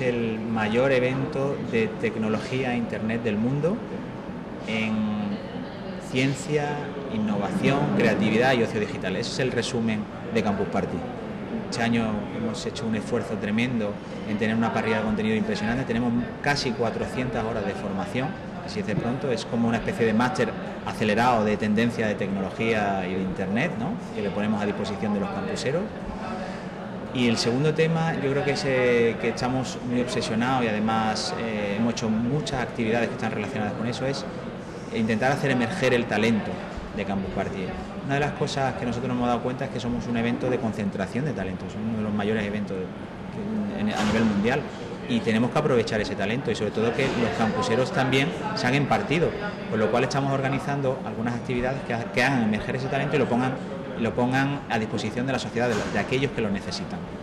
es el mayor evento de tecnología e Internet del mundo en ciencia, innovación, creatividad y ocio digital. Ese es el resumen de Campus Party. Este año hemos hecho un esfuerzo tremendo en tener una parrilla de contenido impresionante. Tenemos casi 400 horas de formación, así de pronto. Es como una especie de máster acelerado de tendencia de tecnología y de Internet, ¿no?, que le ponemos a disposición de los campuseros. Y el segundo tema, yo creo que es que estamos muy obsesionados y además hemos hecho muchas actividades que están relacionadas con eso, es intentar hacer emerger el talento de Campus Party. Una de las cosas que nosotros nos hemos dado cuenta es que somos un evento de concentración de talentos, uno de los mayores eventos a nivel mundial, y tenemos que aprovechar ese talento y sobre todo que los campuseros también se han impartido, por lo cual estamos organizando algunas actividades que hagan emerger ese talento y lo pongan a disposición de la sociedad, de aquellos que lo necesitan.